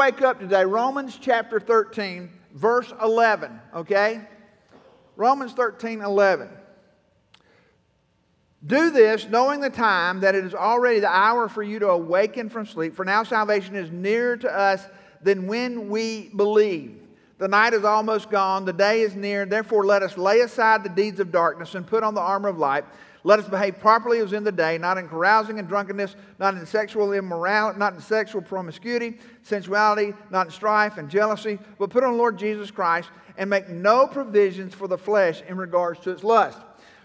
wake up today, Romans chapter 13, verse 11, okay? Romans 13, 11. Do this, knowing the time, that it is already the hour for you to awaken from sleep. For now salvation is nearer to us than when we believed. The night is almost gone, the day is near. Therefore let us lay aside the deeds of darkness and put on the armor of light. Let us behave properly as in the day, not in carousing and drunkenness, not in sexual immorality, not in sexual promiscuity, sensuality, not in strife and jealousy, but put on Lord Jesus Christ and make no provisions for the flesh in regards to its lust.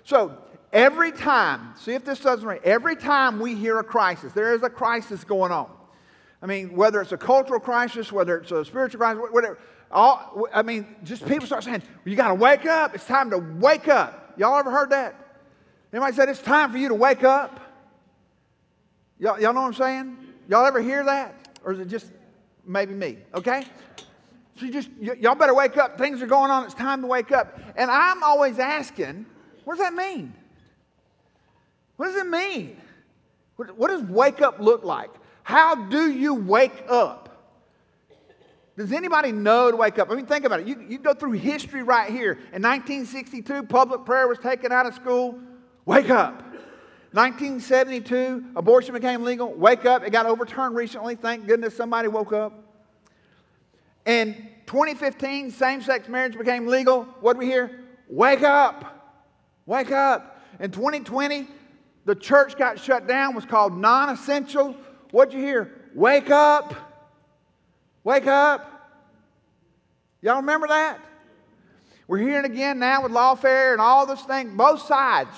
So every time, see if this doesn't ring, every time we hear a crisis, there is a crisis going on. I mean, whether it's a cultural crisis, whether it's a spiritual crisis, whatever. I mean, just people start saying, you got to wake up. It's time to wake up. Y'all ever heard that? Anybody said, it's time for you to wake up? Y'all know what I'm saying? Y'all ever hear that? Or is it just maybe me, okay? So y'all better wake up. Things are going on. It's time to wake up. And I'm always asking, what does that mean? What does it mean? What does wake up look like? How do you wake up? Does anybody know to wake up? I mean, think about it. You go through history right here. In 1962, public prayer was taken out of school. Wake up. 1972, abortion became legal. Wake up. It got overturned recently. Thank goodness somebody woke up. And 2015, same-sex marriage became legal. What do we hear? Wake up. Wake up. In 2020, the church got shut down, was called non-essential. What'd you hear? Wake up. Wake up. Y'all remember that? We're hearing again now with lawfare and all this thing, both sides.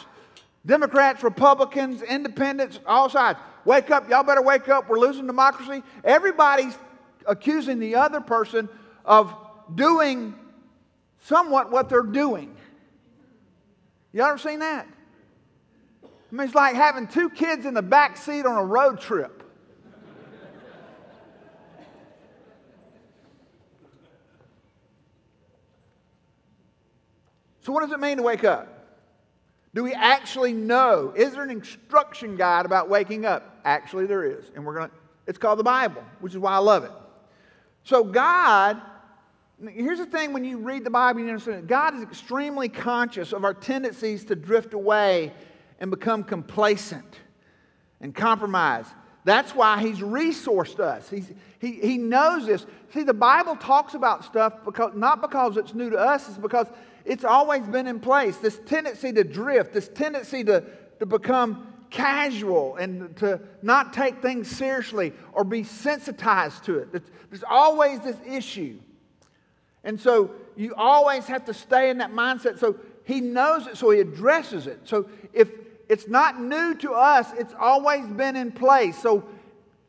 Democrats, Republicans, independents, all sides. Wake up. Y'all better wake up. We're losing democracy. Everybody's accusing the other person of doing somewhat what they're doing. Y'all ever seen that? I mean, it's like having two kids in the back seat on a road trip. So what does it mean to wake up? Do we actually know? Is there an instruction guide about waking up? Actually, there is. And it's called the Bible, which is why I love it. So God, here's the thing, when you read the Bible, you understand it. God is extremely conscious of our tendencies to drift away and become complacent and compromise. That's why he's resourced us. He knows this. See, the Bible talks about stuff not because it's new to us, it's because it's always been in place. This tendency to drift, this tendency to become casual and to not take things seriously or be sensitized to it. There's always this issue. And so you always have to stay in that mindset. So he knows it, so he addresses it. So if it's not new to us, it's always been in place. So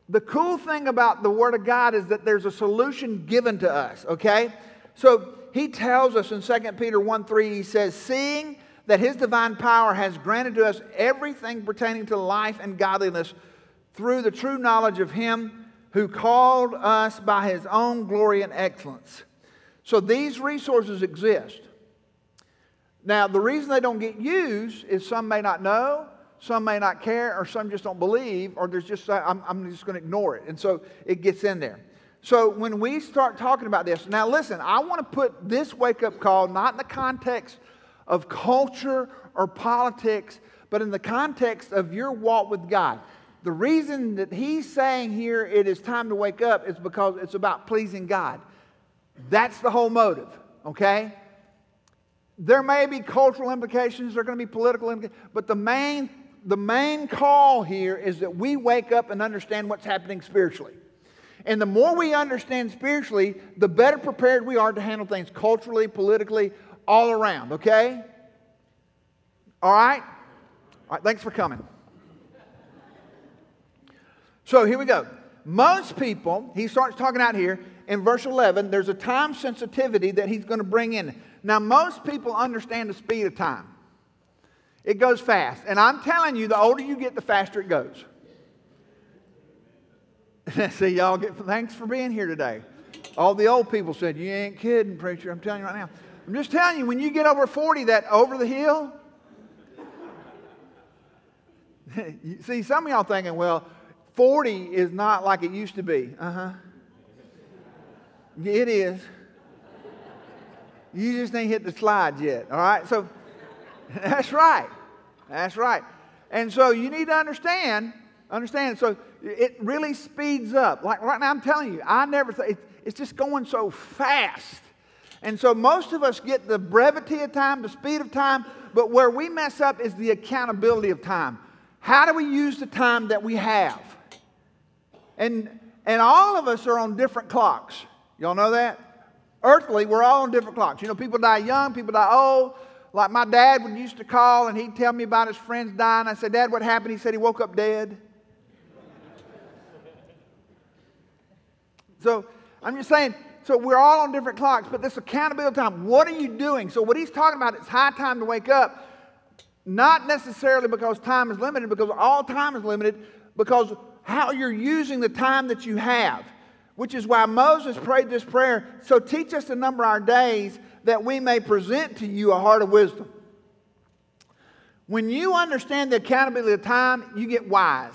the cool thing about the Word of God is that there's a solution given to us, okay? So he tells us in 2 Peter 1:3, he says, seeing that his divine power has granted to us everything pertaining to life and godliness through the true knowledge of him who called us by his own glory and excellence. So these resources exist. Now, the reason they don't get used is some may not know, some may not care, or some just don't believe, or there's just, I'm just going to ignore it. And so it gets in there. So when we start talking about this, now listen, I want to put this wake-up call not in the context of culture or politics, but in the context of your walk with God. The reason that he's saying here it is time to wake up is because it's about pleasing God. That's the whole motive, okay? There may be cultural implications, there are going to be political implications, but the main call here is that we wake up and understand what's happening spiritually. And the more we understand spiritually, the better prepared we are to handle things culturally, politically, all around, okay? All right? All right, thanks for coming. So here we go. Most people, he starts talking out here, in verse 11, there's a time sensitivity that he's going to bring in. Now, most people understand the speed of time. It goes fast. And I'm telling you, the older you get, the faster it goes. See, y'all get thanks for being here today. All the old people said, you ain't kidding, preacher. I'm telling you right now. I'm just telling you, when you get over 40, that over the hill. See, some of y'all thinking, well, 40 is not like it used to be. Uh-huh. It is. You just ain't hit the slide yet, all right? So that's right. That's right. And so you need to understand. So it really speeds up. Like right now, I'm telling you, it's just going so fast. And so most of us get the brevity of time, the speed of time, but where we mess up is the accountability of time. How do we use the time that we have? And all of us are on different clocks. Y'all know that? Earthly, we're all on different clocks. You know, people die young, people die old. Like my dad would used to call and he'd tell me about his friends dying. I said, Dad, what happened? He said he woke up dead. So I'm just saying, so we're all on different clocks, but this accountability time, what are you doing? So what he's talking about, it's high time to wake up. Not necessarily because time is limited, because all time is limited, because how you're using the time that you have, which is why Moses prayed this prayer. So teach us to number our days that we may present to you a heart of wisdom. When you understand the accountability of time, you get wise.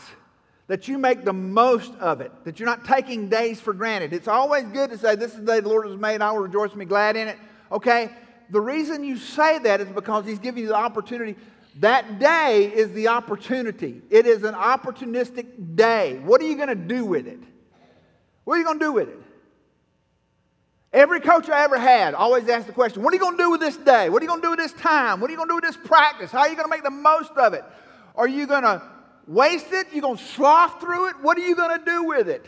That you make the most of it. That you're not taking days for granted. It's always good to say, this is the day the Lord has made. I will rejoice and be glad in it. Okay? The reason you say that is because he's giving you the opportunity. That day is the opportunity. It is an opportunistic day. What are you going to do with it? What are you going to do with it? Every coach I ever had always asked the question, what are you going to do with this day? What are you going to do with this time? What are you going to do with this practice? How are you going to make the most of it? Are you going to waste it? You're going to slough through it? What are you going to do with it?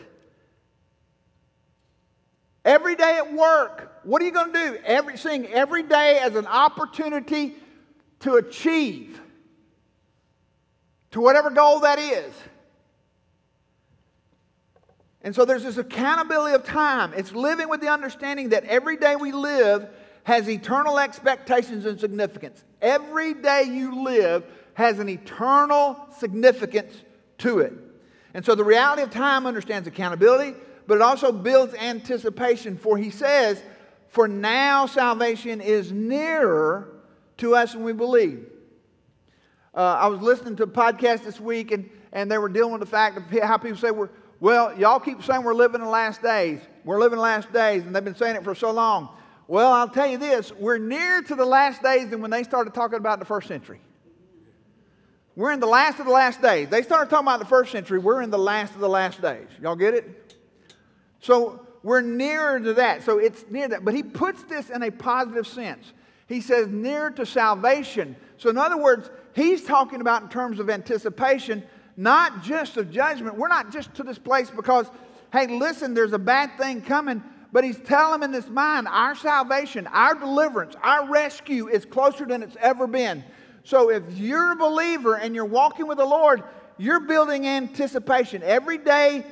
Every day at work, what are you going to do? Seeing every day as an opportunity to achieve, to whatever goal that is. And so there's this accountability of time. It's living with the understanding that every day we live has eternal expectations and significance. Every day you live has an eternal significance to it. And so the reality of time understands accountability, but it also builds anticipation. For he says, for now salvation is nearer to us than we believe. I was listening to a podcast this week, and they were dealing with the fact of how people say, well, y'all keep saying we're living in the last days. We're living in the last days, and they've been saying it for so long. Well, I'll tell you this, we're nearer to the last days than when they started talking about the first century. We're in the last of the last days. They started talking about the first century. We're in the last of the last days. Y'all get it? So we're nearer to that. So it's near that. But he puts this in a positive sense. He says near to salvation. So in other words, he's talking about in terms of anticipation, not just of judgment. We're not just to this place because, hey, listen, there's a bad thing coming. But he's telling them in his mind, our salvation, our deliverance, our rescue is closer than it's ever been. So if you're a believer and you're walking with the Lord, you're building anticipation. Every day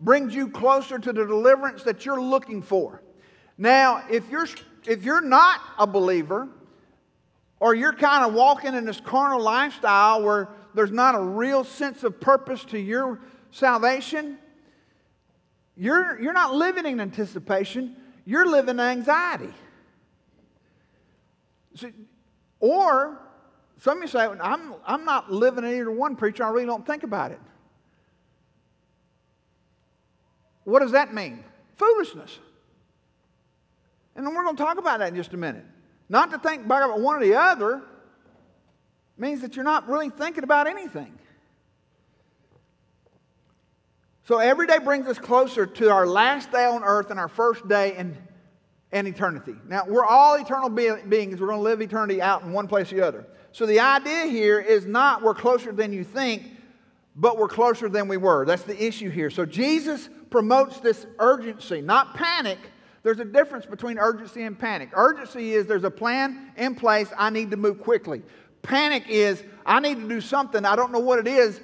brings you closer to the deliverance that you're looking for. Now, if you're not a believer, or you're kind of walking in this carnal lifestyle where there's not a real sense of purpose to your salvation, you're not living in anticipation. You're living in anxiety. So, or some of you say, I'm not living in either one, preacher. I really don't think about it. What does that mean? Foolishness. And then we're going to talk about that in just a minute. Not to think about one or the other means that you're not really thinking about anything. So every day brings us closer to our last day on earth and our first day in eternity. Now, we're all eternal beings. We're going to live eternity out in one place or the other. So the idea here is not we're closer than you think, but we're closer than we were. That's the issue here. So Jesus promotes this urgency, not panic. There's a difference between urgency and panic. Urgency is there's a plan in place. I need to move quickly. Panic is I need to do something. I don't know what it is.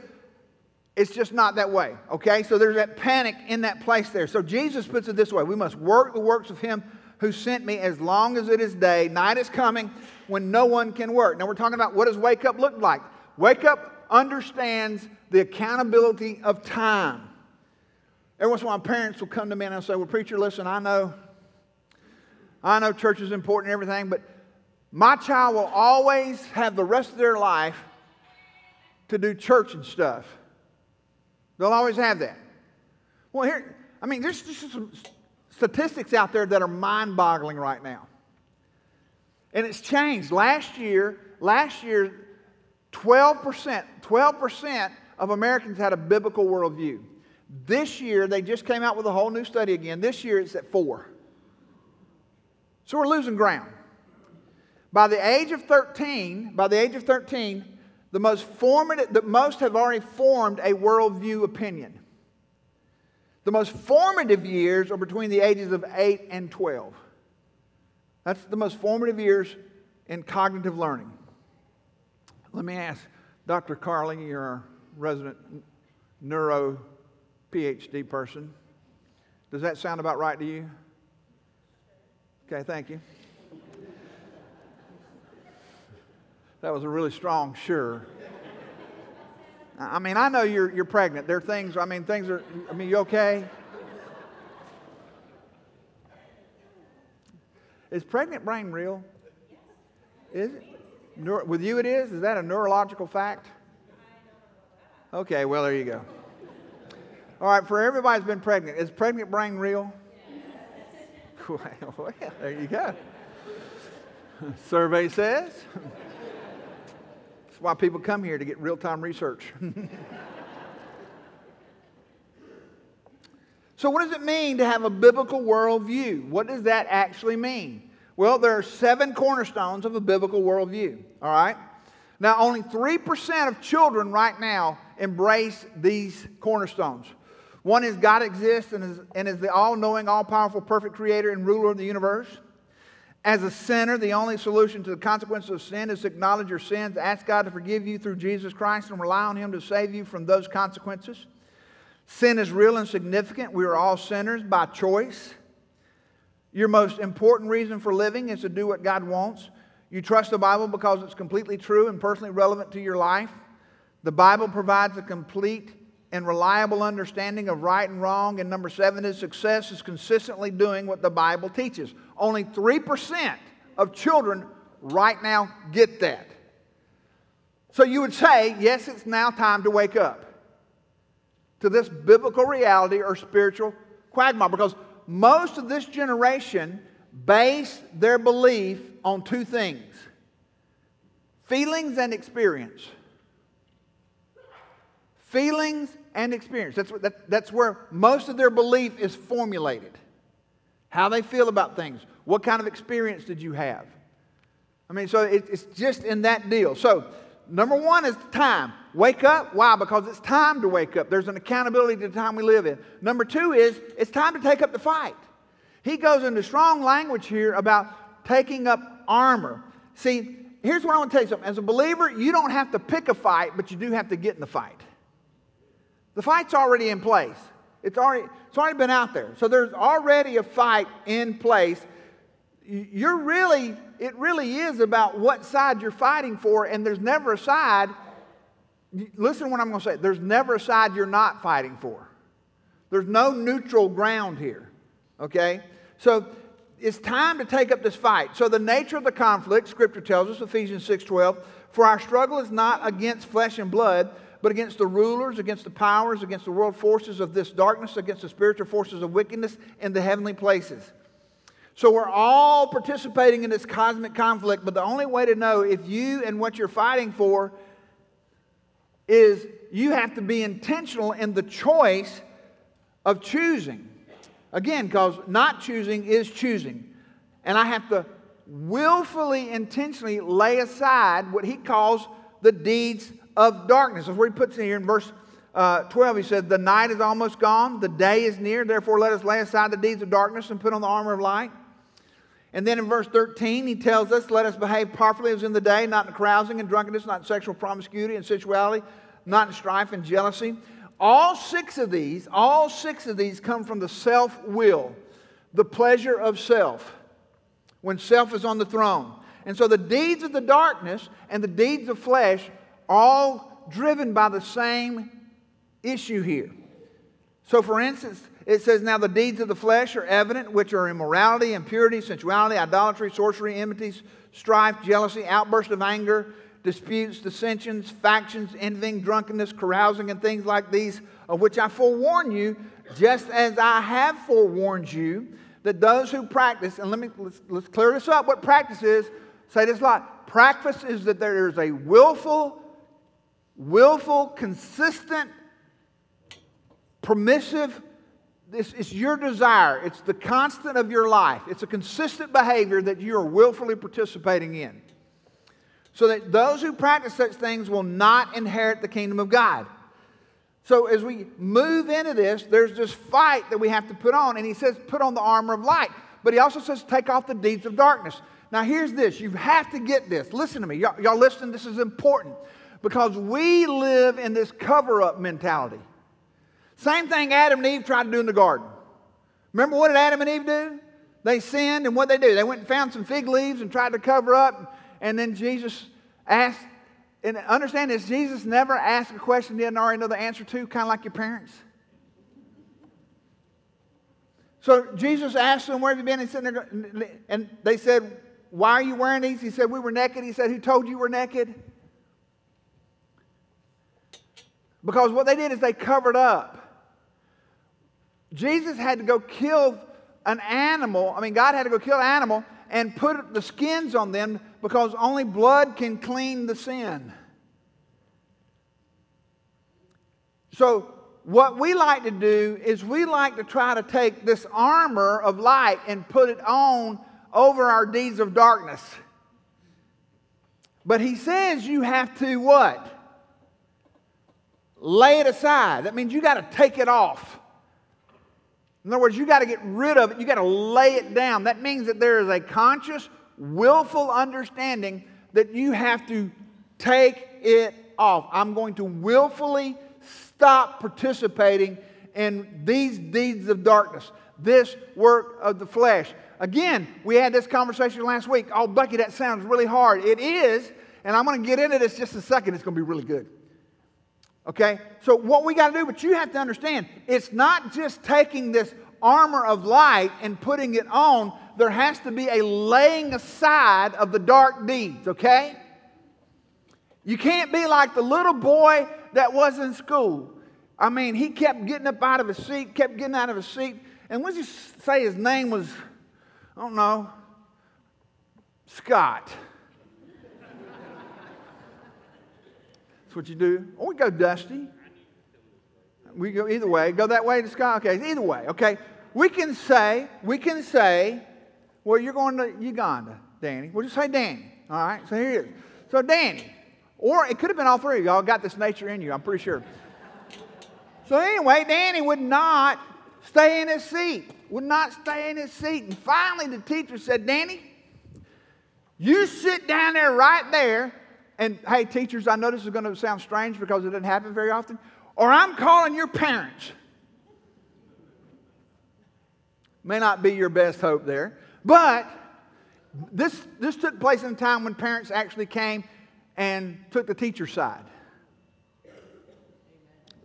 It's just not that way. Okay? So there's that panic in that place there. So Jesus puts it this way. We must work the works of him who sent me as long as it is day. Night is coming when no one can work. Now we're talking about what does wake up look like. Wake up understands the accountability of time. Every once in a while parents will come to me and I'll say, well, preacher, listen, I know church is important and everything, but my child will always have the rest of their life to do church and stuff. They'll always have that. Well, here, I mean, there's just some statistics out there that are mind-boggling right now. And it's changed. Last year, 12% of Americans had a biblical worldview. This year, they just came out with a whole new study again. This year, it's at 4%. So we're losing ground. By the age of 13, the most have already formed a worldview opinion. The most formative years are between the ages of 8 and 12. That's the most formative years in cognitive learning. Let me ask Dr. Carling, you're our resident neuro PhD person. Does that sound about right to you? Okay, thank you. That was a really strong sure. I mean, I know you're pregnant. There are things, I mean, you okay? Is pregnant brain real? Is it? With you it is? Is that a neurological fact? Okay, well, there you go. All right, for everybody who's been pregnant, is pregnant brain real? Well, there you go. Survey says. That's why people come here, to get real-time research. So what does it mean to have a biblical worldview? What does that actually mean? Well, there are 7 cornerstones of a biblical worldview. All right? Now, only 3% of children right now embrace these cornerstones. One is God exists and is the all-knowing, all-powerful, perfect creator and ruler of the universe. As a sinner, the only solution to the consequences of sin is to acknowledge your sins, ask God to forgive you through Jesus Christ, and rely on Him to save you from those consequences. Sin is real and significant. We are all sinners by choice. Your most important reason for living is to do what God wants. You trust the Bible because it's completely true and personally relevant to your life. The Bible provides a complete and reliable understanding of right and wrong. And number 7 is success is consistently doing what the Bible teaches. Only 3% of children right now get that. So you would say, yes, it's now time to wake up to this biblical reality or spiritual quagmire, because most of this generation base their belief on 2 things: feelings and experience. Feelings and experience. That's where most of their belief is formulated. How they feel about things. What kind of experience did you have? I mean, so it's just in that deal. So, number 1 is time. Wake up. Why? Because it's time to wake up. There's an accountability to the time we live in. Number 2 is it's time to take up the fight. He goes into strong language here about taking up armor. See, here's what I want to tell you something. As a believer, you don't have to pick a fight, but you do have to get in the fight. The fight's already in place. It's already been out there. So there's already a fight in place. It really is about what side you're fighting for, and there's never a side. Listen to what I'm going to say. There's never a side you're not fighting for. There's no neutral ground here. Okay? So it's time to take up this fight. So the nature of the conflict, Scripture tells us, Ephesians 6:12, for our struggle is not against flesh and blood, but against the rulers, against the powers, against the world forces of this darkness, against the spiritual forces of wickedness in the heavenly places. So we're all participating in this cosmic conflict, but the only way to know if you and what you're fighting for is you have to be intentional in the choice of choosing. Again, because not choosing is choosing. And I have to willfully, intentionally lay aside what he calls the deeds of darkness. That's where he puts it here in verse 12. He said, the night is almost gone, the day is near, therefore let us lay aside the deeds of darkness and put on the armor of light. And then in verse 13, he tells us, let us behave properly as in the day, not in carousing and drunkenness, not in sexual promiscuity and sensuality, not in strife and jealousy. All six of these come from the self-will, the pleasure of self, when self is on the throne. And so the deeds of the darkness and the deeds of flesh, all driven by the same issue here. So for instance, it says, now the deeds of the flesh are evident, which are immorality, impurity, sensuality, idolatry, sorcery, enmities, strife, jealousy, outburst of anger, disputes, dissensions, factions, envying, drunkenness, carousing, and things like these, of which I forewarn you, just as I have forewarned you, that those who practice, and let's clear this up, what practice is, say this a lot. Practice is that there is a willful, consistent, permissive, it's your desire, it's the constant of your life, it's a consistent behavior that you are willfully participating in. So that those who practice such things will not inherit the kingdom of God. So as we move into this, there's this fight that we have to put on. And he says, put on the armor of light. But he also says, take off the deeds of darkness. Now here's this. You have to get this. Listen to me. Y'all listen, this is important. Because we live in this cover-up mentality. Same thing Adam and Eve tried to do in the garden. Remember, what did Adam and Eve do? They sinned, and what did they do? They went and found some fig leaves and tried to cover up. And then Jesus asked, and understand this, Jesus never asked a question he didn't already know the answer to, kind of like your parents. So Jesus asked them, where have you been? And they said, why are you wearing these? He said, we were naked. He said, who told you we're naked? Because what they did is they covered up. Jesus had to go kill an animal. I mean, God had to go kill an animal and put the skins on them, because only blood can clean the sin. So what we like to do is we like to try to take this armor of light and put it on over our deeds of darkness. But he says you have to what? Lay it aside. That means you got to take it off. In other words, you got to get rid of it. You got to lay it down. That means that there is a conscious, willful understanding that you have to take it off. I'm going to willfully stop participating in these deeds of darkness, this work of the flesh. Again, we had this conversation last week. Oh, Bucky, that sounds really hard. It is, and I'm going to get into this just in a second. It's going to be really good. Okay, so what we got to do, but you have to understand, it's not just taking this armor of light and putting it on. There has to be a laying aside of the dark deeds, okay? You can't be like the little boy that was in school. I mean, he kept getting up out of his seat, kept getting out of his seat. And let's just say his name was, I don't know, Scott. What you do, or we go Dusty, we go either way, go that way to Sky, okay, either way, okay, we can say, well, you're going to Uganda, Danny, we'll just say Danny, all right, so here it is, so Danny, or it could have been all three of y'all got this nature in you, I'm pretty sure. So anyway, Danny would not stay in his seat, and finally the teacher said, Danny, you sit down there right there. And, hey, teachers, I know this is going to sound strange because it doesn't happen very often. Or I'm calling your parents. May not be your best hope there. But this took place in a time when parents actually came and took the teacher's side.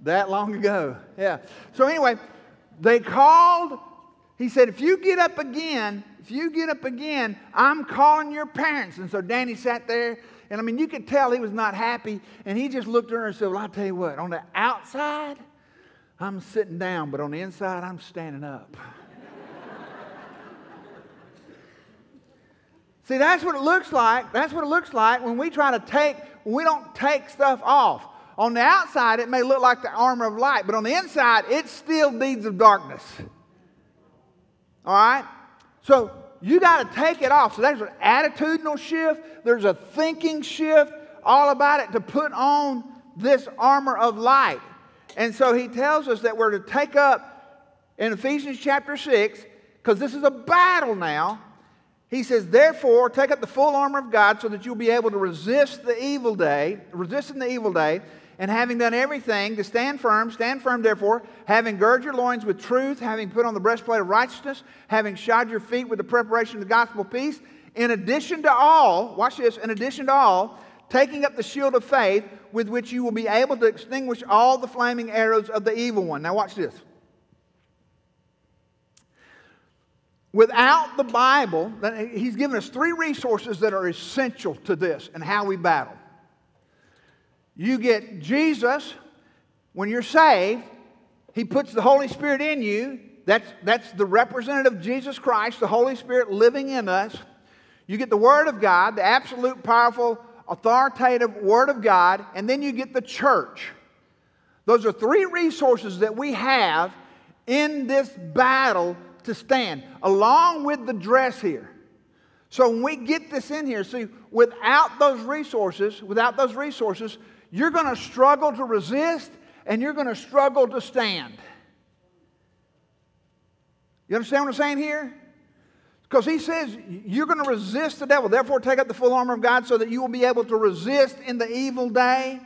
That long ago. Yeah. So, anyway, they called. He said, if you get up again, I'm calling your parents. And so Danny sat there. And, I mean, you could tell he was not happy. And he just looked at her and said, well, I'll tell you what, on the outside, I'm sitting down. But on the inside, I'm standing up. See, that's what it looks like. That's what it looks like when we try to take, when we don't take stuff off. On the outside, it may look like the armor of light. But on the inside, it's still deeds of darkness. All right? So, you got to take it off. So there's an attitudinal shift. There's a thinking shift all about it to put on this armor of light. And so he tells us that we're to take up in Ephesians chapter 6, because this is a battle now. He says, therefore, take up the full armor of God so that you'll be able to resist in the evil day, and having done everything to stand firm therefore, having girded your loins with truth, having put on the breastplate of righteousness, having shod your feet with the preparation of the gospel of peace, in addition to all, watch this, taking up the shield of faith with which you will be able to extinguish all the flaming arrows of the evil one. Now watch this. Without the Bible, he's given us three resources that are essential to this and how we battle. You get Jesus when you're saved. He puts the Holy Spirit in you. That's the representative of Jesus Christ, the Holy Spirit living in us. You get the Word of God, the absolute, powerful, authoritative Word of God, and then you get the church. Those are three resources that we have in this battle to stand, along with the dress here. So when we get this in here, see, without those resources, you're going to struggle to resist and you're going to struggle to stand. You understand what I'm saying here? Because he says you're going to resist the devil. Therefore, take up the full armor of God so that you will be able to resist in the evil day.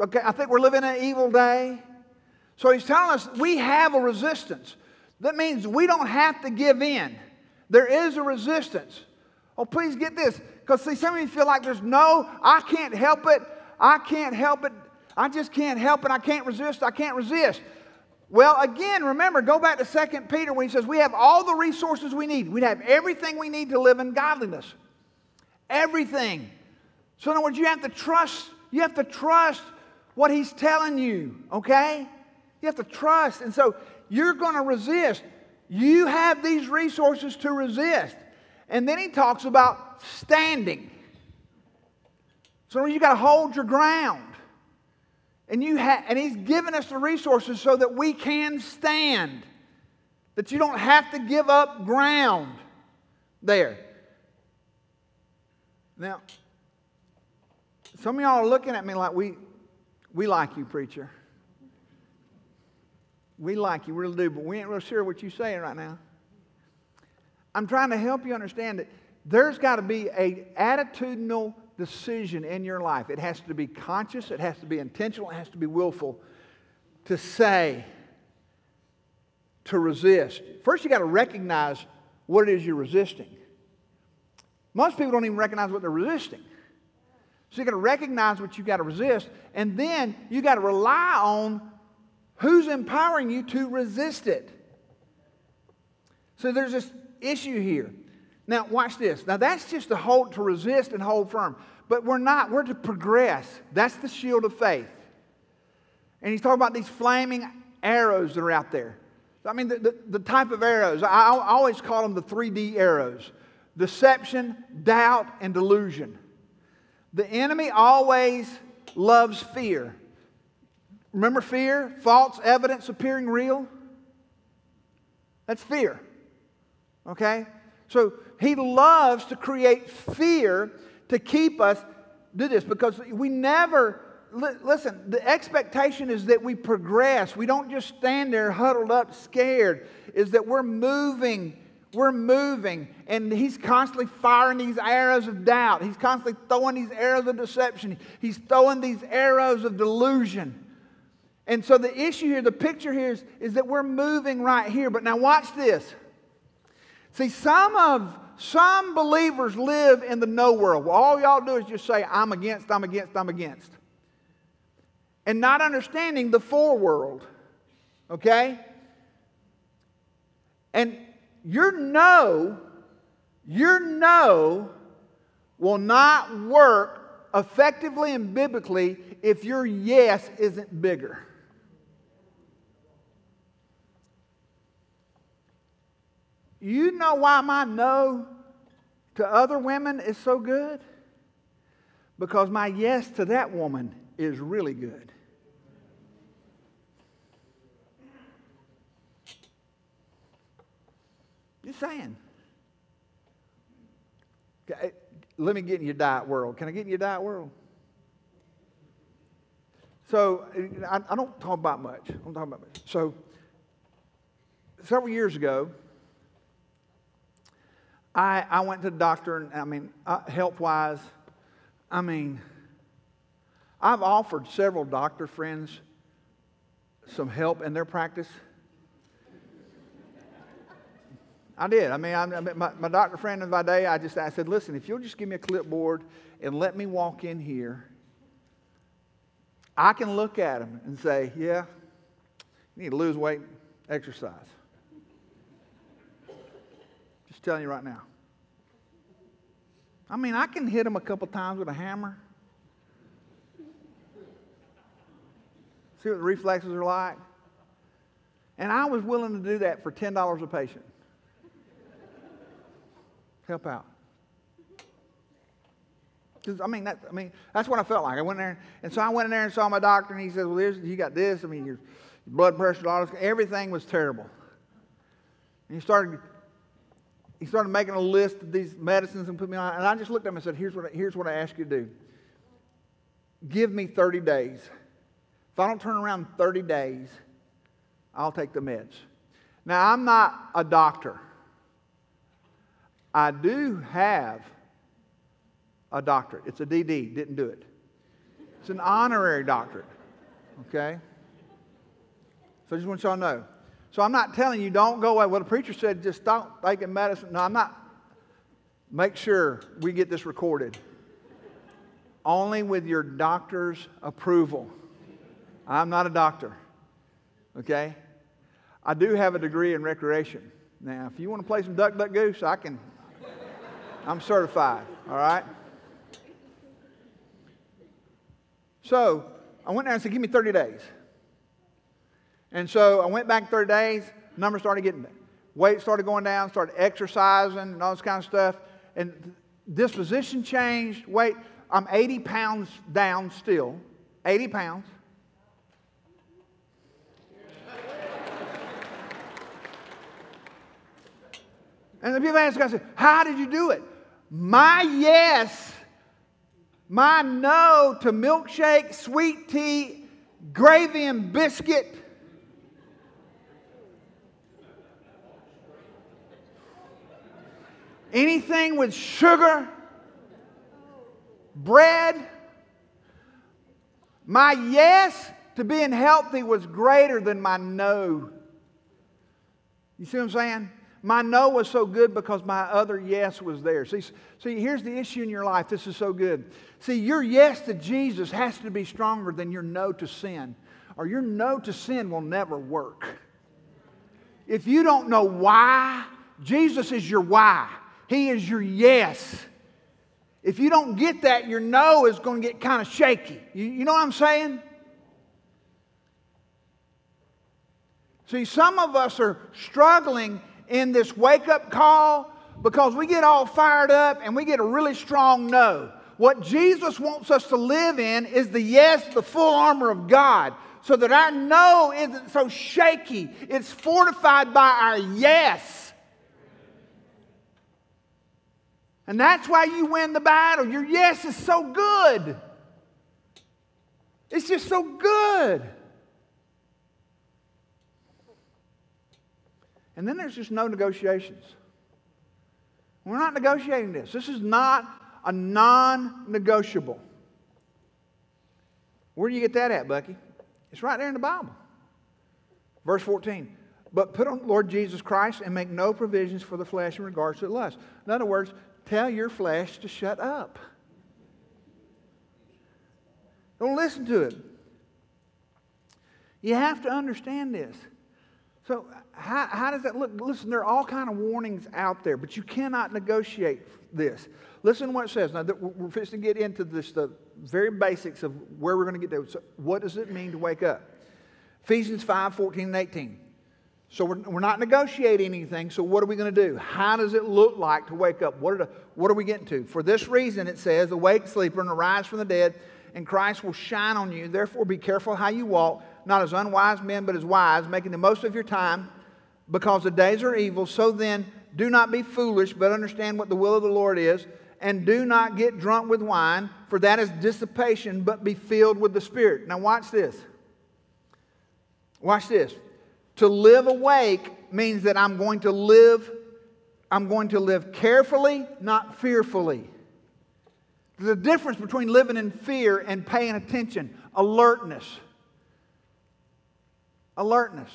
Okay, I think we're living in an evil day. So he's telling us we have a resistance. That means we don't have to give in. There is a resistance. Oh, please get this. Because, see, some of you feel like there's no, I can't help it. I just can't help it. I can't resist. Well, again, remember, go back to 2 Peter when he says we have all the resources we need. We have everything we need to live in godliness. Everything. So in other words, you have to trust what he's telling you, okay? You have to trust. And so you're going to resist. You have these resources to resist. And then he talks about standing. So you've got to hold your ground. And he's given us the resources so that we can stand. That you don't have to give up ground there. Now, some of y'all are looking at me like we like you, preacher. We like you, we really do, but we ain't real sure what you're saying right now. I'm trying to help you understand that there's got to be an attitudinal decision in your life. It has to be conscious, it has to be intentional, it has to be willful to say, to resist. First, you got to recognize what it is you're resisting. Most people don't even recognize what they're resisting. So you got to recognize what you got to resist, and then you got to rely on who's empowering you to resist it. So there's this issue here. Now, watch this. Now, that's just to hold, to resist and hold firm. But we're not. We're to progress. That's the shield of faith. And he's talking about these flaming arrows that are out there. I mean, the type of arrows. I always call them the 3D arrows. Deception, doubt, and delusion. The enemy always loves fear. Remember fear? False evidence appearing real? That's fear. Okay? So he loves to create fear to keep us do this because we never, listen, the expectation is that we progress. We don't just stand there huddled up scared. Is that we're moving. And he's constantly firing these arrows of doubt. He's constantly throwing these arrows of deception. He's throwing these arrows of delusion. And so the issue here, the picture here is that we're moving right here. But now watch this. See, some believers live in the no world. Well, all y'all do is just say, I'm against, I'm against, I'm against. And not understanding the for world. Okay? And your no will not work effectively and biblically if your yes isn't bigger. You know why my no to other women is so good? Because my yes to that woman is really good. Just saying. Okay, let me get in your diet world. Can I get in your diet world? So, I don't talk about much. So, several years ago, I went to the doctor, and I mean, health-wise, I mean, I've offered several doctor friends some help in their practice. I did. I mean, my doctor friend of my day, I said, listen, if you'll just give me a clipboard and let me walk in here, I can look at him and say, yeah, you need to lose weight, exercise. Telling you right now. I mean, I can hit him a couple times with a hammer. See what the reflexes are like? And I was willing to do that for $10 a patient. Help out. That's what I felt like. I went in there, and so I went in there and saw my doctor, and he says, well, you got this. I mean, your blood pressure, all this, everything was terrible. And he started making a list of these medicines and put me on, and I just looked at him and said, here's what I ask you to do. Give me 30 days. If I don't turn around 30 days, I'll take the meds. Now, I'm not a doctor. I do have a doctorate. It's a DD, didn't do it. It's an honorary doctorate, okay? So I just want y'all to know. So I'm not telling you don't go away. Well, the preacher said just stop taking medicine. No, I'm not. Make sure we get this recorded. Only with your doctor's approval. I'm not a doctor, okay? I do have a degree in recreation. Now, if you want to play some duck, duck, goose, I can. I'm certified, all right? So I went there and said, give me 30 days. And so I went back 30 days, numbers started getting back. Weight started going down, started exercising and all this kind of stuff. And disposition changed, weight. I'm 80 pounds down still, 80 pounds. And the people asked God, how did you do it? My yes, my no to milkshake, sweet tea, gravy and biscuit. Anything with sugar, bread. My yes to being healthy was greater than my no. You see what I'm saying? My no was so good because my other yes was there. See, here's the issue in your life. This is so good. See, your yes to Jesus has to be stronger than your no to sin, or your no to sin will never work. If you don't know why, Jesus is your why. He is your yes. If you don't get that, your no is going to get kind of shaky. You know what I'm saying? See, some of us are struggling in this wake-up call because we get all fired up and we get a really strong no. What Jesus wants us to live in is the yes, the full armor of God, so that our no isn't so shaky. It's fortified by our yes. And that's why you win the battle. Your yes is so good. It's just so good. And then there's just no negotiations. We're not negotiating this. This is not a non-negotiable. Where do you get that at, Bucky? It's right there in the Bible. Verse 14. But put on Lord Jesus Christ and make no provisions for the flesh in regards to lust. In other words, tell your flesh to shut up. Don't listen to it. You have to understand this. So how does that look? Listen, there are all kinds of warnings out there, but you cannot negotiate this. Listen to what it says. Now, we're fixing to get into this, the very basics of where we're going to get there. So what does it mean to wake up? Ephesians 5, 14 and 18. So we're not negotiating anything, so what are we going to do? How does it look like to wake up? What are we getting to? For this reason, it says, awake, sleeper, and arise from the dead, and Christ will shine on you. Therefore, be careful how you walk, not as unwise men, but as wise, making the most of your time, because the days are evil. So then, do not be foolish, but understand what the will of the Lord is, and do not get drunk with wine, for that is dissipation, but be filled with the Spirit. Now watch this. Watch this. To live awake means that I'm going to live carefully, not fearfully. There's a difference between living in fear and paying attention. Alertness. Alertness.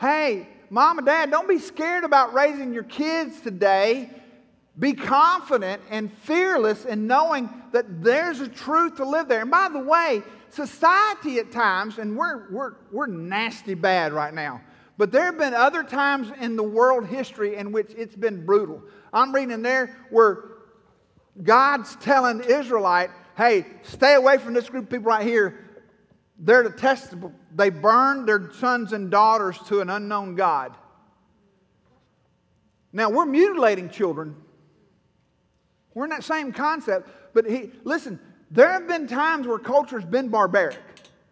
Hey, mom and dad, don't be scared about raising your kids today. Be confident and fearless in knowing that there's a truth to live there. And by the way, society at times, and we're nasty bad right now, but there have been other times in the world history in which it's been brutal. I'm reading in there where God's telling the Israelite, hey, stay away from this group of people right here. They're detestable. They burned their sons and daughters to an unknown God. Now, we're mutilating children. We're in that same concept. But listen, there have been times where culture's been barbaric,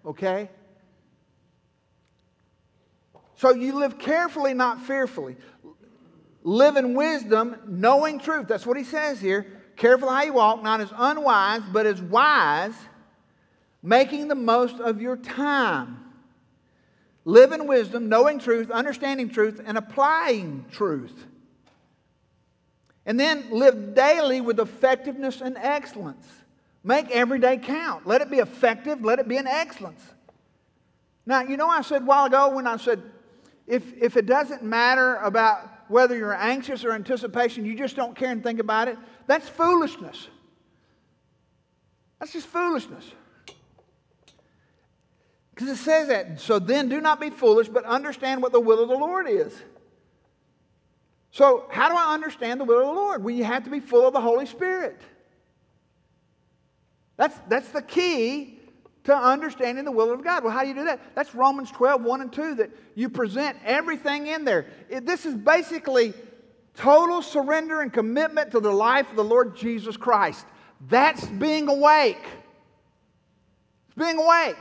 okay? So you live carefully, not fearfully. Live in wisdom, knowing truth. That's what he says here. Careful how you walk, not as unwise, but as wise, making the most of your time. Live in wisdom, knowing truth, understanding truth, and applying truth. And then live daily with effectiveness and excellence. Make every day count. Let it be effective. Let it be an excellence. Now, you know I said a while ago when I said, if it doesn't matter about whether you're anxious or anticipation, you just don't care and think about it, that's foolishness. That's just foolishness. Because it says that, so then do not be foolish, but understand what the will of the Lord is. So how do I understand the will of the Lord? Well, you have to be full of the Holy Spirit. That's the key to understanding the will of God. Well, how do you do that? That's Romans 12:1 and 2, that you present everything in there. This is basically total surrender and commitment to the life of the Lord Jesus Christ. That's being awake. It's being awake.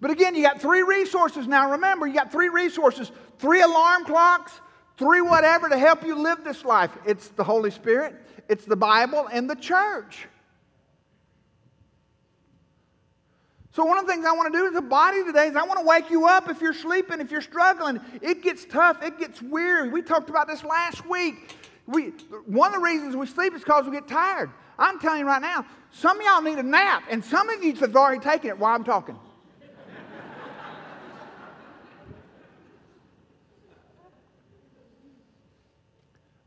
But again, you got three resources now. Remember, you got three resources, three alarm clocks, three whatever to help you live this life. It's the Holy Spirit, it's the Bible, and the church. So one of the things I want to do as a body today is I want to wake you up if you're sleeping, if you're struggling. It gets tough. It gets weary. We talked about this last week. One of the reasons we sleep is because we get tired. I'm telling you right now, some of y'all need a nap, and some of you have already taken it while I'm talking.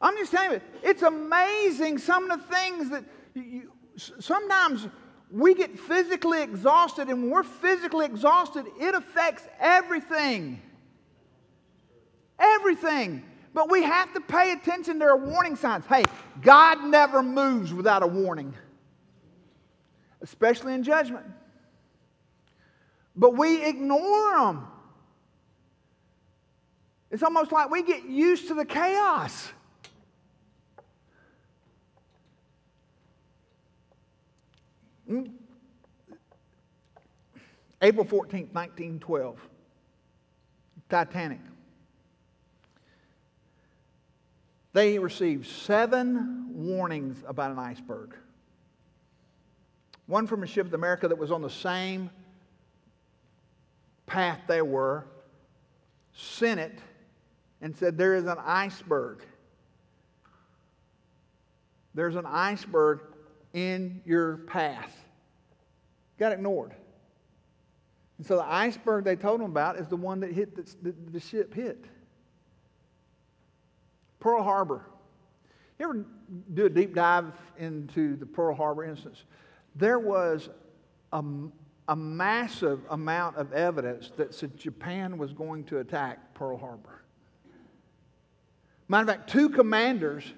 I'm just telling you, it's amazing some of the things that sometimes we get physically exhausted, and when we're physically exhausted, it affects everything. Everything. But we have to pay attention. There are warning signs. Hey, God never moves without a warning, especially in judgment. But we ignore them. It's almost like we get used to the chaos. April 14th, 1912, Titanic. They received 7 warnings about an iceberg. One from a ship of America that was on the same path they were, sent it and said, there is an iceberg. There's an iceberg in your path. Got ignored. And so the iceberg they told them about is the one that hit the ship hit. Pearl Harbor. You ever do a deep dive into the Pearl Harbor instance? There was a massive amount of evidence that said Japan was going to attack Pearl Harbor. Matter of fact, two commanders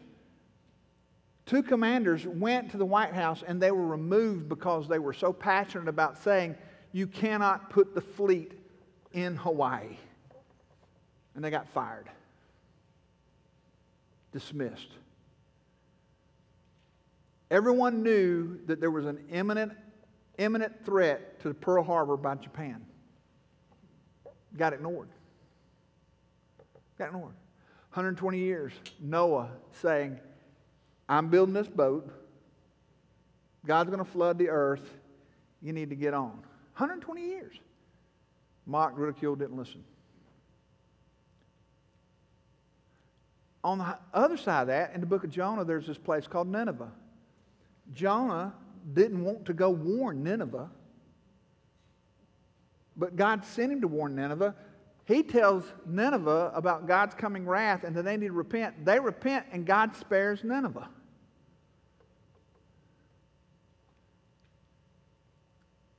went to the White House, and they were removed because they were so passionate about saying, you cannot put the fleet in Hawaii. And they got fired. Dismissed. Everyone knew that there was an imminent threat to Pearl Harbor by Japan. Got ignored. Got ignored. 120 years, Noah saying, I'm building this boat. God's going to flood the earth. You need to get on. 120 years. Mocked, ridiculed, didn't listen. On the other side of that, in the book of Jonah, there's this place called Nineveh. Jonah didn't want to go warn Nineveh, but God sent him to warn Nineveh. He tells Nineveh about God's coming wrath and that they need to repent. They repent, and God spares Nineveh.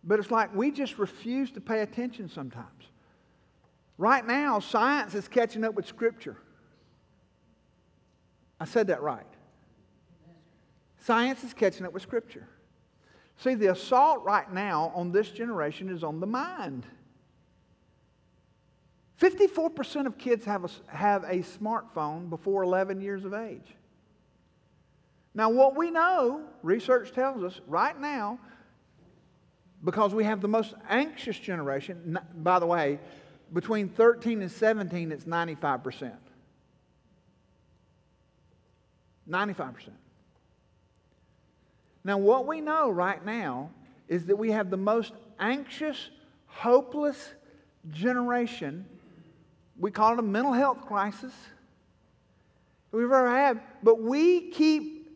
But it's like we just refuse to pay attention sometimes. Right now, science is catching up with Scripture. I said that right. Science is catching up with Scripture. See, the assault right now on this generation is on the mind. 54% of kids have a smartphone before 11 years of age. Now, what we know, research tells us right now, because we have the most anxious generation, by the way, between 13 and 17, it's 95%. 95%. Now, what we know right now is that we have the most anxious, hopeless generation. We call it a mental health crisis we've ever had, but we keep,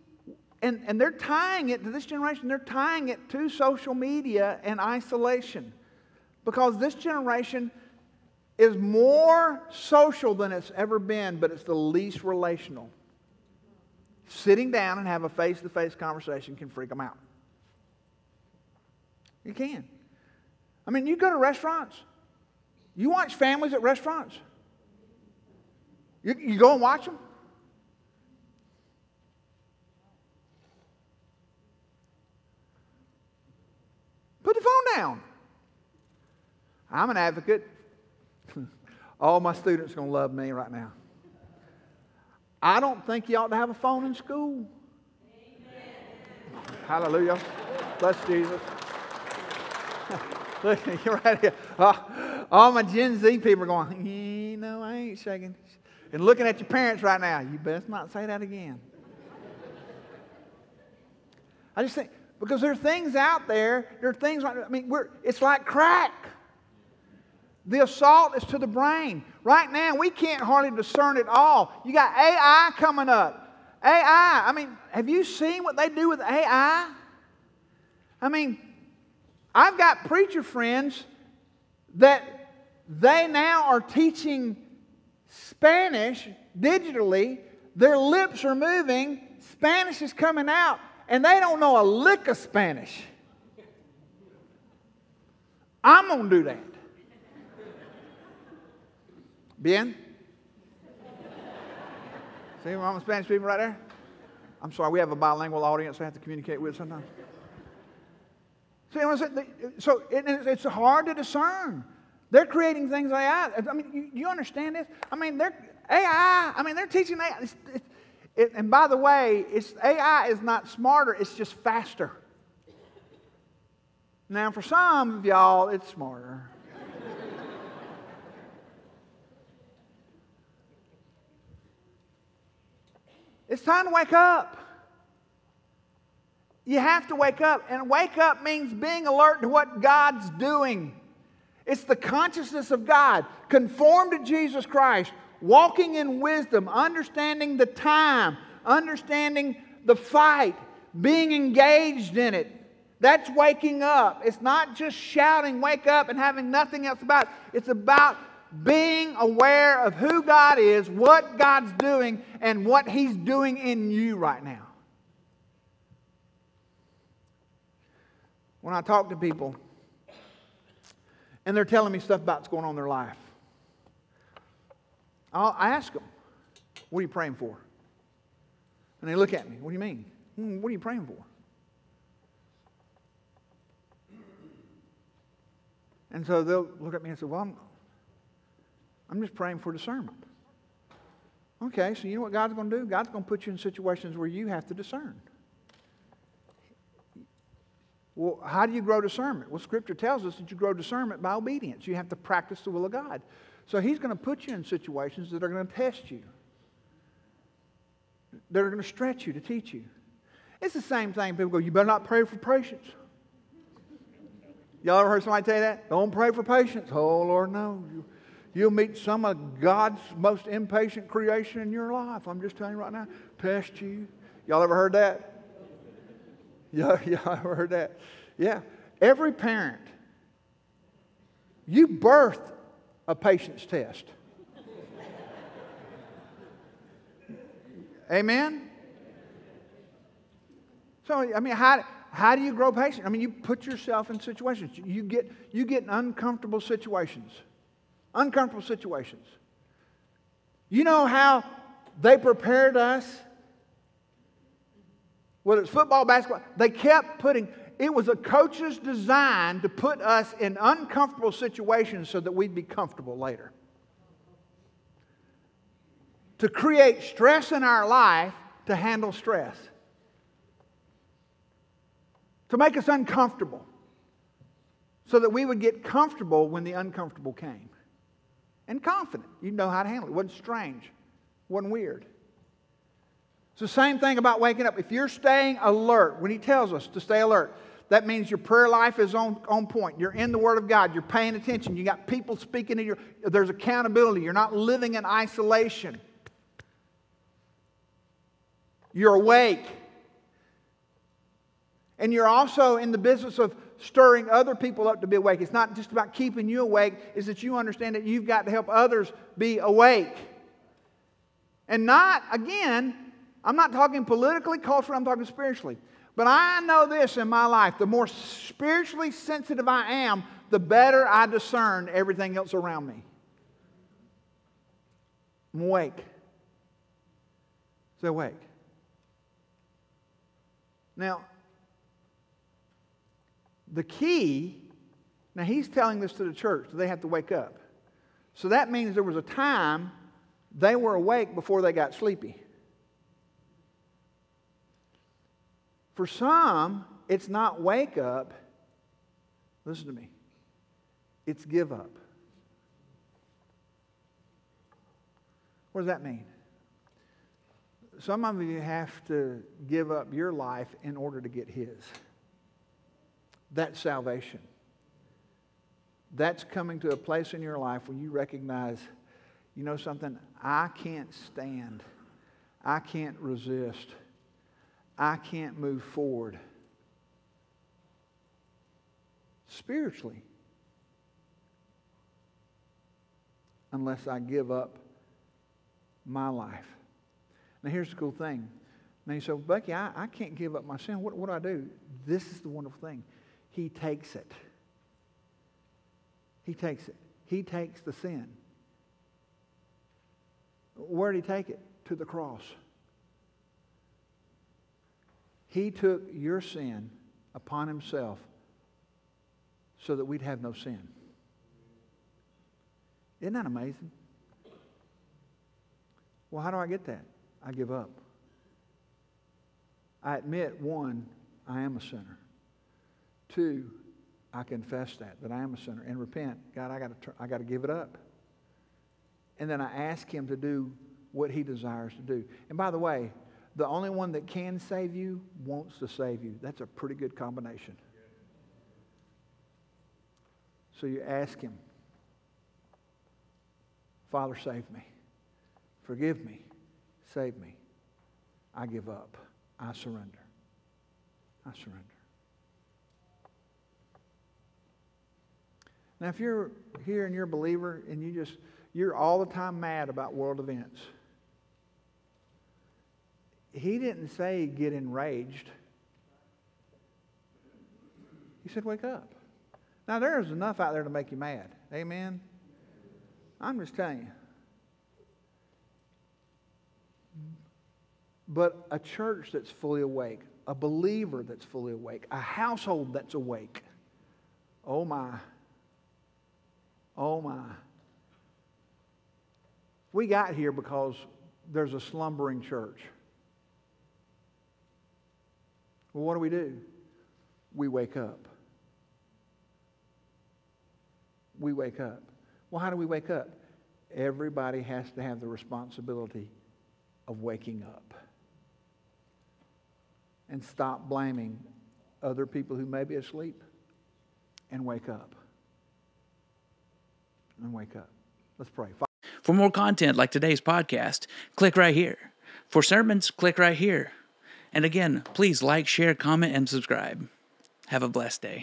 and they're tying it to this generation, they're tying it to social media and isolation, because this generation is more social than it's ever been, but it's the least relational. Sitting down and have a face-to-face conversation can freak them out. It can. I mean, you go to restaurants. You watch families at restaurants. You go and watch them. Put the phone down. I'm an advocate. All my students are going to love me right now. I don't think you ought to have a phone in school. Amen. Hallelujah. Bless Jesus. Look, you're right here. All my Gen Z people are going, yeah, no, I ain't shaking. And looking at your parents right now, you best not say that again. I just think, because there are things out there, it's like crack. The assault is to the brain. Right now, we can't hardly discern it all. You got AI coming up. AI, I mean, have you seen what they do with AI? I mean, I've got preacher friends that they now are teaching Spanish digitally. Their lips are moving. Spanish is coming out, and they don't know a lick of Spanish. I'm going to do that. Bien? See, I'm Spanish people right there. I'm sorry, we have a bilingual audience I have to communicate with sometimes. See, so it's hard to discern. They're creating things like that. I mean, you understand this? I mean, they're teaching AI. And by the way, AI is not smarter, it's just faster. Now, for some of y'all, it's smarter. It's time to wake up. You have to wake up. And wake up means being alert to what God's doing. It's the consciousness of God. Conform to Jesus Christ. Walking in wisdom. Understanding the time. Understanding the fight. Being engaged in it. That's waking up. It's not just shouting, wake up, and having nothing else about it. It's about being aware of who God is, what God's doing, and what He's doing in you right now. When I talk to people, and they're telling me stuff about what's going on in their life, I'll ask them, what are you praying for? And they look at me, what do you mean? What are you praying for? And so they'll look at me and say, well, I'm just praying for discernment. Okay, so you know what God's going to do? God's going to put you in situations where you have to discern. Well, how do you grow discernment? Well, Scripture tells us that you grow discernment by obedience. You have to practice the will of God. So He's going to put you in situations that are going to test you. That are going to stretch you to teach you. It's the same thing. People go, you better not pray for patience. Y'all ever heard somebody tell you that? Don't pray for patience. Oh, Lord, no. You'll meet some of God's most impatient creation in your life. I'm just telling you right now. Test you. Y'all ever heard that? Y'all ever heard that? Yeah. Every parent, you birthed a patience test. Amen? So, I mean, how do you grow patience? I mean, you put yourself in situations. You get in uncomfortable situations. Uncomfortable situations. You know how they prepared us? Whether it's football, basketball, they kept putting, It was a coach's design to put us in uncomfortable situations so that we'd be comfortable later. To create stress in our life to handle stress. To make us uncomfortable so that we would get comfortable when the uncomfortable came. And confident. You'd know how to handle it. It wasn't strange. It wasn't weird. It's the same thing about waking up. If you're staying alert, when he tells us to stay alert, that means your prayer life is on point. You're in the Word of God. You're paying attention. You got people speaking to you. There's accountability. You're not living in isolation. You're awake. And you're also in the business of stirring other people up to be awake. It's not just about keeping you awake. It's that you understand that you've got to help others be awake. And not, again, I'm not talking politically, culturally, I'm talking spiritually. But I know this in my life. The more spiritually sensitive I am, the better I discern everything else around me. I'm awake. So awake. Now, the key, now he's telling this to the church. They have to wake up. So that means there was a time they were awake before they got sleepy. For some, it's not wake up. Listen to me. It's give up. What does that mean? Some of you have to give up your life in order to get his. That's salvation. That's coming to a place in your life where you recognize, you know something? I can't stand. I can't resist. I can't move forward. Spiritually. Unless I give up my life. Now here's the cool thing. Now you say, Bucky, I can't give up my sin. What do I do? This is the wonderful thing. He takes it. He takes it. He takes the sin. Where did he take it? To the cross. He took your sin upon himself so that we'd have no sin. Isn't that amazing? Well, how do I get that? I give up. I admit, one, I am a sinner. Two, I confess that I am a sinner and repent. God, I got to give it up. And then I ask him to do what he desires to do. And by the way, the only one that can save you wants to save you. That's a pretty good combination. So you ask him, Father, save me. Forgive me. Save me. I give up. I surrender. I surrender. Now, if you're here and you're a believer and you're all the time mad about world events, he didn't say get enraged. He said wake up. Now, there's enough out there to make you mad. Amen? I'm just telling you. But a church that's fully awake, a believer that's fully awake, a household that's awake. Oh, my. Oh, my. We got here because there's a slumbering church. Well, what do? We wake up. We wake up. Well, how do we wake up? Everybody has to have the responsibility of waking up. And stop blaming other people who may be asleep and wake up. And wake up. Let's pray. For more content like today's podcast, click right here. For sermons, click right here. And again, please like, share, comment, and subscribe. Have a blessed day.